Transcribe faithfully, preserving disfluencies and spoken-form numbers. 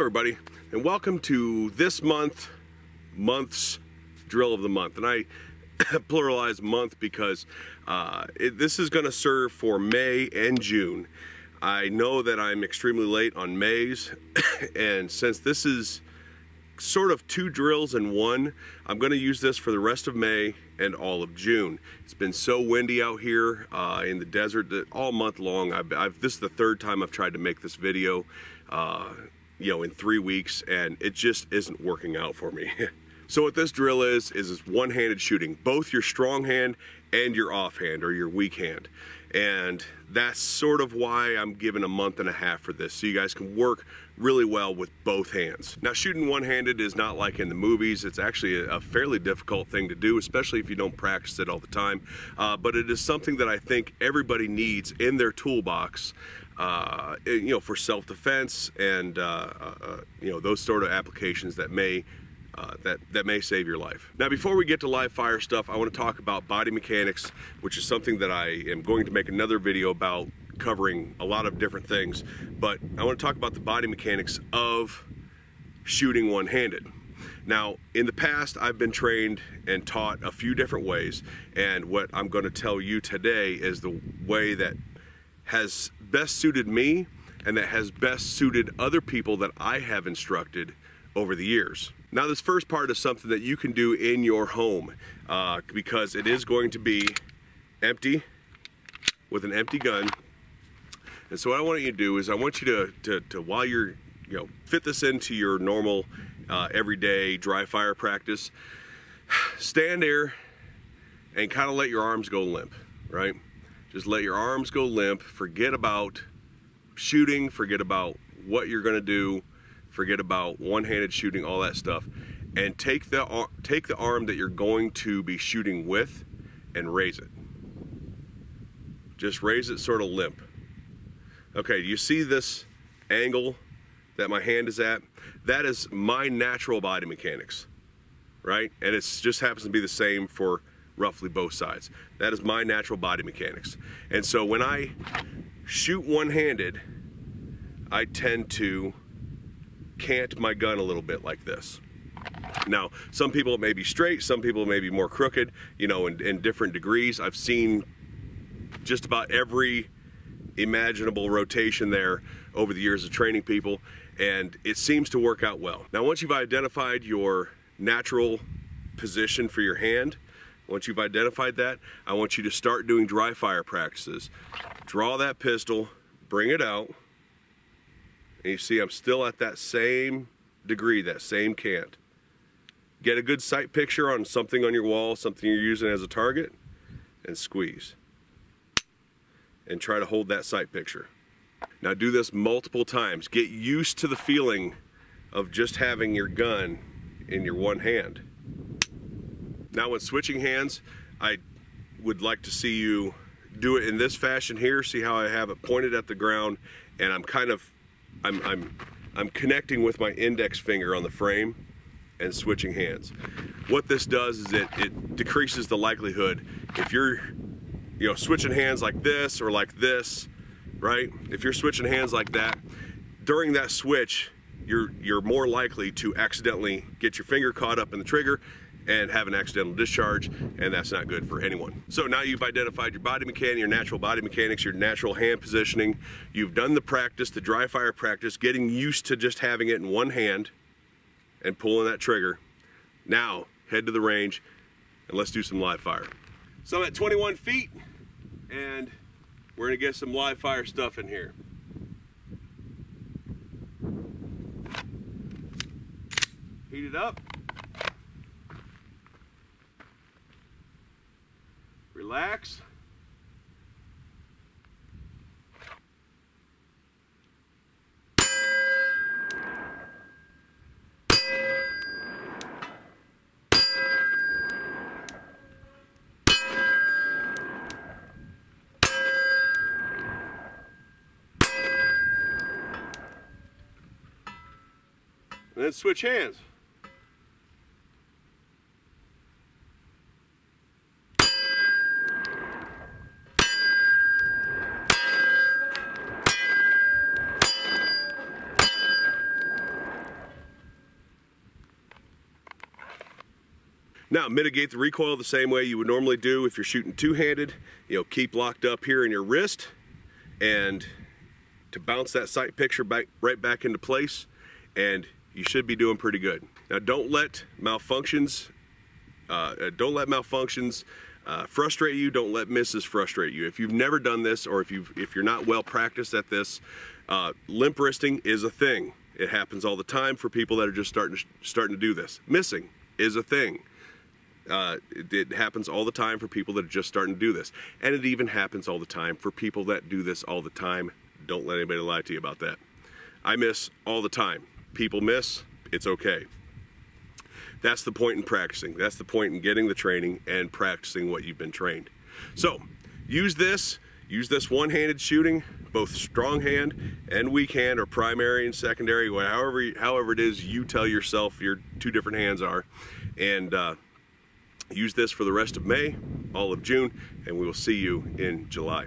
everybody, and welcome to this month, month's drill of the month. And I pluralize month because uh, it, this is going to serve for May and June. I know that I'm extremely late on May's, and since this is sort of two drills in one, I'm going to use this for the rest of May and all of June. It's been so windy out here uh, in the desert that all month long. I've, I've, this is the third time I've tried to make this video. Uh, you know, in three weeks, and it just isn't working out for me. So what this drill is, is is one-handed shooting, both your strong hand and your offhand or your weak hand. And that's sort of why I'm giving a month and a half for this, so you guys can work really well with both hands. Now, shooting one-handed is not like in the movies. It's actually a fairly difficult thing to do, especially if you don't practice it all the time. Uh, but it is something that I think everybody needs in their toolbox, uh, you know, for self-defense and uh, uh, you know, those sort of applications that may Uh, that, that may save your life. Now, before we get to live fire stuff, I want to talk about body mechanics, which is something that I am going to make another video about, covering a lot of different things. But I want to talk about the body mechanics of shooting one-handed. Now, in the past, I've been trained and taught a few different ways, and what I'm going to tell you today is the way that has best suited me and that has best suited other people that I have instructed over the years. Now, this first part is something that you can do in your home uh, because it is going to be empty with an empty gun. And so what I want you to do is I want you to, to, to while you're, you know, fit this into your normal uh, everyday dry fire practice, stand there and kind of let your arms go limp, right? Just let your arms go limp. Forget about shooting, forget about what you're gonna do. Forget about one-handed shooting, all that stuff, and take the take the arm that you're going to be shooting with and raise it. Just raise it sort of limp. Okay, you see this angle that my hand is at? That is my natural body mechanics, right? And it just happens to be the same for roughly both sides. That is my natural body mechanics. And so when I shoot one-handed, I tend to cant my gun a little bit like this. Now, some people it may be straight, some people it may be more crooked, you know, in, in different degrees. I've seen just about every imaginable rotation there over the years of training people, and it seems to work out well. Now, once you've identified your natural position for your hand, once you've identified that, I want you to start doing dry fire practices. Draw that pistol, bring it out, and you see I'm still at that same degree, that same cant. Get a good sight picture on something on your wall, something you're using as a target, and squeeze. And try to hold that sight picture. Now, do this multiple times. Get used to the feeling of just having your gun in your one hand. Now, when switching hands, I would like to see you do it in this fashion here. See how I have it pointed at the ground, and I'm kind of I'm, I'm, I'm connecting with my index finger on the frame and switching hands. What this does is it, it decreases the likelihood if you're, you know, switching hands like this or like this, right? If you're switching hands like that, during that switch, you're, you're more likely to accidentally get your finger caught up in the trigger and have an accidental discharge, and that's not good for anyone. So now you've identified your body mechanics, your natural body mechanics, your natural hand positioning. You've done the practice, the dry fire practice, getting used to just having it in one hand and pulling that trigger. Now, head to the range and let's do some live fire. So I'm at twenty-one feet, and we're gonna get some live fire stuff in here. Heat it up. Relax. And then switch hands. Now, mitigate the recoil the same way you would normally do if you're shooting two-handed. You know, keep locked up here in your wrist, and to bounce that sight picture back, right back into place, and you should be doing pretty good. Now, don't let malfunctions, uh, don't let malfunctions uh, frustrate you. Don't let misses frustrate you. If you've never done this, or if you've if you're not well practiced at this, uh, limp wristing is a thing. It happens all the time for people that are just starting to, starting to do this. Missing is a thing. Uh, it, it happens all the time for people that are just starting to do this. And it even happens all the time for people that do this all the time. Don't let anybody lie to you about that. I miss all the time. People miss, it's okay. That's the point in practicing. That's the point in getting the training and practicing what you've been trained. So use this, use this one-handed shooting, both strong hand and weak hand, or primary and secondary, however, however it is you tell yourself your two different hands are. And uh, use this for the rest of May, all of June, and we will see you in July.